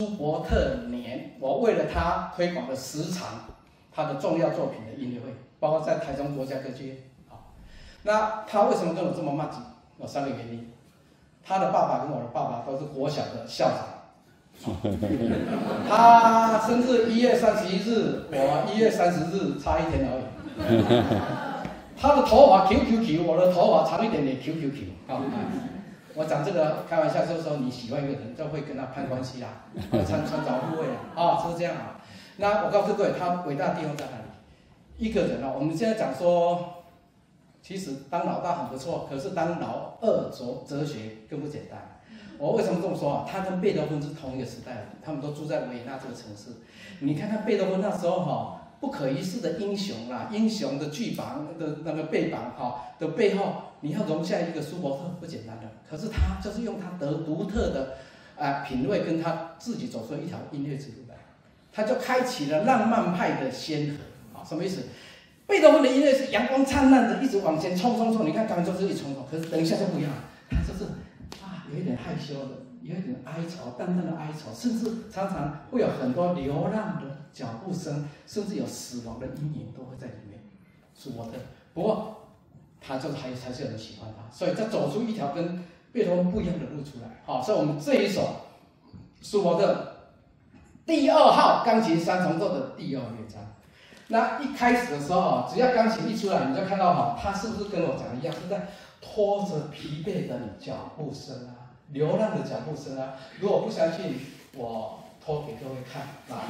舒伯特年，我为了他推广了10场他的重要作品的音乐会，包括在台中国家歌剧院。好，那他为什么跟我这么慢？有3个原因，他的爸爸跟我的爸爸都是国小的校长。 他甚至1月31日，我1月30日，差一天而已。他的头发 QQQ， 我的头发长一点点 QQQ 啊！我讲这个开玩笑，就是说你喜欢一个人，就会跟他攀关系啦，穿着护卫啦啊，就是这样啊。那我告诉各位，他伟大的地方在哪里？一个人啊，我们现在讲说，其实当老大很不错，可是当老二哲学更不简单。 我为什么这么说啊？他跟贝多芬是同一个时代的，他们都住在维也纳这个城市。你看看贝多芬那时候哈，不可一世的英雄啦，英雄的巨榜的那个背板哈的背后，你要容下一个舒伯特不简单的。可是他就是用他独特的品味，跟他自己走出一条音乐之路来，他就开启了浪漫派的先河啊！什么意思？贝多芬的音乐是阳光灿烂的，一直往前冲！你看刚才就是一冲，可是等一下就不一样了，他就是。 有一点害羞的，有一点哀愁，淡淡的哀愁，甚至常常会有很多流浪的脚步声，甚至有死亡的阴影都会在里面。舒伯特，不过他就是还是有人喜欢他，所以他走出一条跟贝多芬不一样的路出来。好、哦，所以我们这一首舒伯特第2号钢琴三重奏的第2乐章，那一开始的时候，只要钢琴一出来，你就看到哈，他是不是跟我讲的一样，是在。 拖着疲惫的脚步声啊，流浪的脚步声啊！如果不相信，我拖给各位看啊。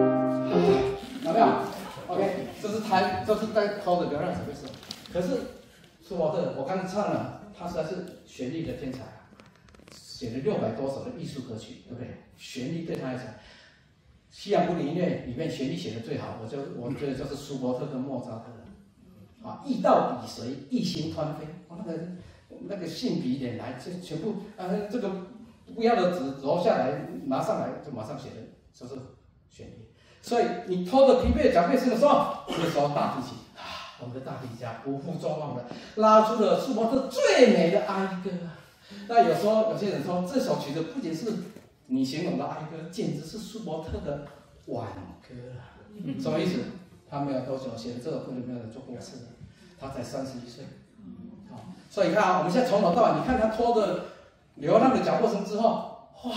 有没有 ？OK， 这是在拖着流浪脚步声。可是舒伯特，我刚才唱了，他实在是旋律的天才，写了600多首的艺术歌曲，对不对？旋律对他来讲。 西洋古典音乐里面旋律写的最好，我觉得就是舒伯特跟莫扎特的，啊，意到底谁，一心湍飞，哦，那个性笔点来，这全部这个不要的纸揉下来，拿上来就马上写的，就是旋律。所以你拖着疲惫的脚步声的时候，这时候大提琴啊，我们的大提琴家不负众望的拉出了舒伯特最美的哀歌。那有时候有些人说这首曲子不仅是。 你形容的哀歌简直是舒伯特的挽歌啊！什么意思？他没有多久写的这首歌就没有人做过事，他才31岁。好、哦，所以你看啊，我们现在从头到尾，你看他拖着流浪的脚步声之后，哇，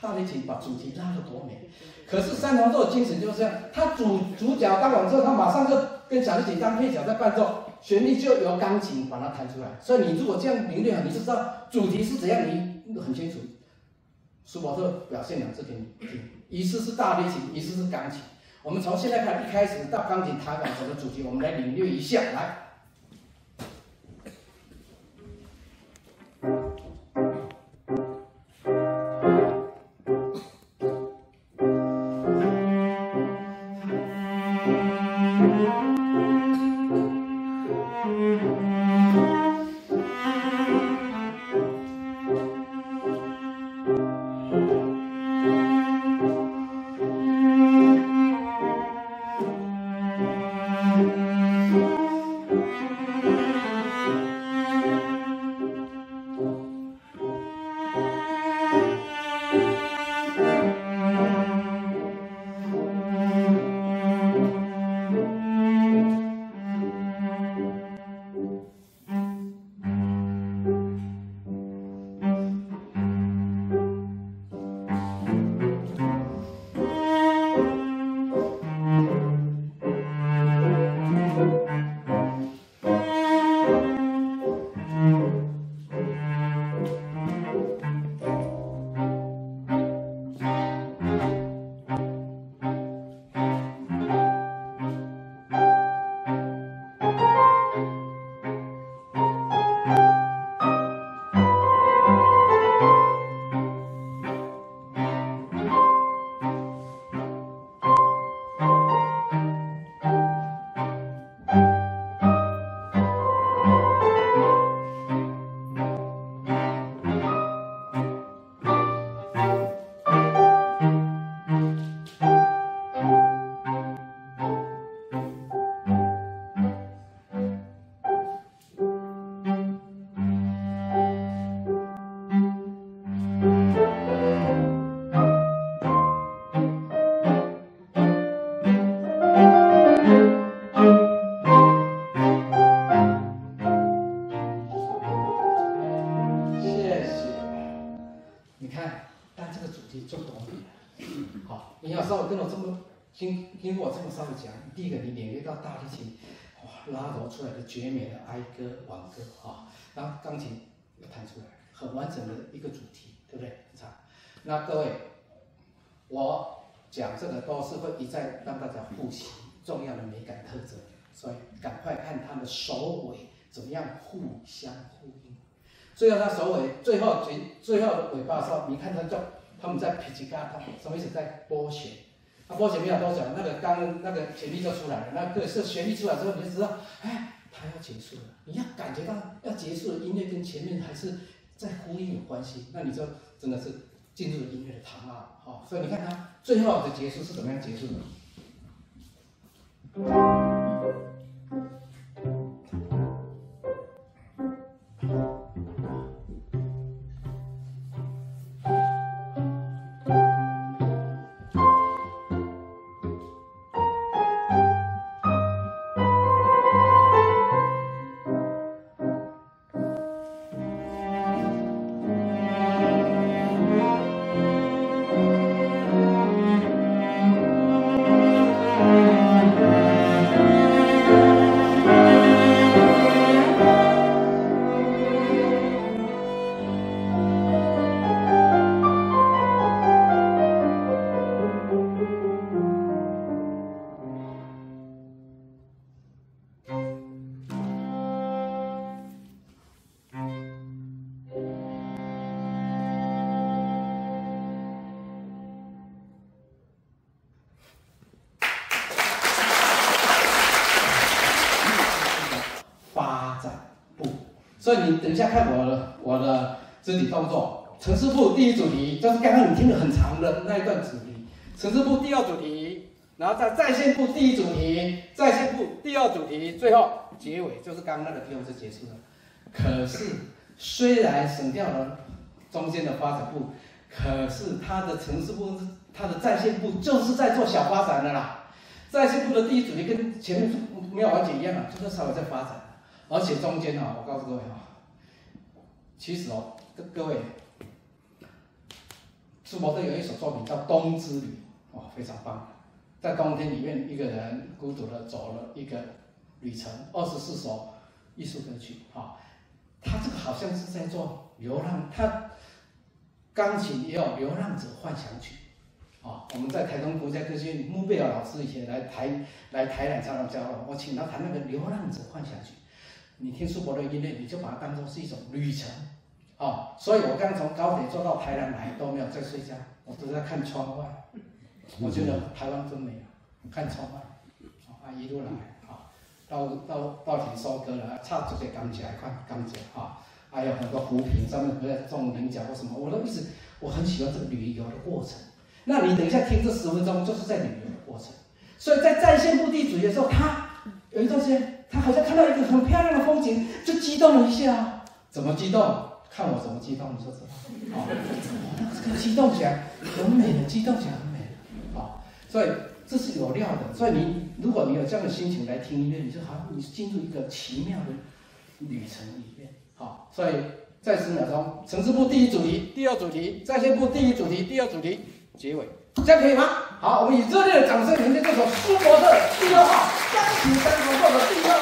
大提琴把主题拉得多美。可是三重奏的精神就是这样，他主角当完之后，他马上就跟小提琴当配角在伴奏，旋律就由钢琴把它弹出来。所以你如果这样领略好，你就知道主题是怎样，你很清楚。 舒伯特表现两次给你听，一次是大提琴，一次是钢琴。我们从现在看，一开始到钢琴弹完整个主题，我们来领略一下，来。经过这么三个讲，第一个你领略到大提琴哇拉罗出来的绝美的哀歌挽歌啊，然后钢琴又弹出来，很完整的一个主题，对不对？那各位，我讲这个都是会一再让大家复习重要的美感特征，所以赶快看他们首尾怎么样互相呼应。最后他首尾最后的尾巴的时候，你看他就他们在皮吉嘎，什么意思？在拨弦。 那拨弦没有多久，那个刚那个旋律就出来了。那个是旋律出来之后，你就知道，哎，它要结束了。你要感觉到要结束的音乐跟前面还是在呼应有关系，那你就真的是进入了音乐的堂啊！哦，所以你看它最后的结束是怎么样结束的？所以你等一下看我的肢体动作，城市部第一主题就是刚刚你听了很长的那一段主题，城市部第二主题，然后在线部第一主题，在线部第二主题，最后结尾就是刚刚那个地方就结束了。可是虽然省掉了中间的发展部，可是它的城市部它的在线部就是在做小发展的啦，在线部的第一主题跟前面没有完全一样啊，就是稍微在发展。 而且中间啊，我告诉各位啊，其实哦，各位，苏伯特有一首作品叫《冬之旅》，哇，非常棒。在冬天里面，一个人孤独的走了一个旅程，24首艺术歌曲啊。他这个好像是在做流浪，他钢琴也有《流浪者幻想曲》啊。我们在台中国家歌剧院，穆贝尔老师以前来台南常常教我，我请他弹那个《流浪者幻想曲》。 你听苏伯特的音乐，你就把它当做是一种旅程，啊、哦！所以我刚从高铁坐到台南来都没有在睡觉，我都在看窗外。我觉得台湾真美啊，看窗外，啊、哦，一路来啊、哦，到稻田收割了，插这些甘蔗，看甘蔗啊，还有很多浮萍上面在种菱角或什么，我都一直我很喜欢这个旅游的过程。那你等一下听这10分钟，就是在旅游的过程。所以在线部地主的时候，他有一段时间。 他好像看到一个很漂亮的风景，就激动了一下。怎么激动？看我怎么激动，你就知道。啊、哦，这个激动起来很美的，激动起来很美的。啊、哦，所以这是有料的。所以你，如果你有这样的心情来听音乐，你就好，你进入一个奇妙的旅程里面。好、哦，所以在10秒钟，城市部第一主题、第二主题，在线部第一主题、第二主题，结尾，这样可以吗？好，我们以热烈的掌声迎接这首苏伯特第二号钢琴三重奏的第二。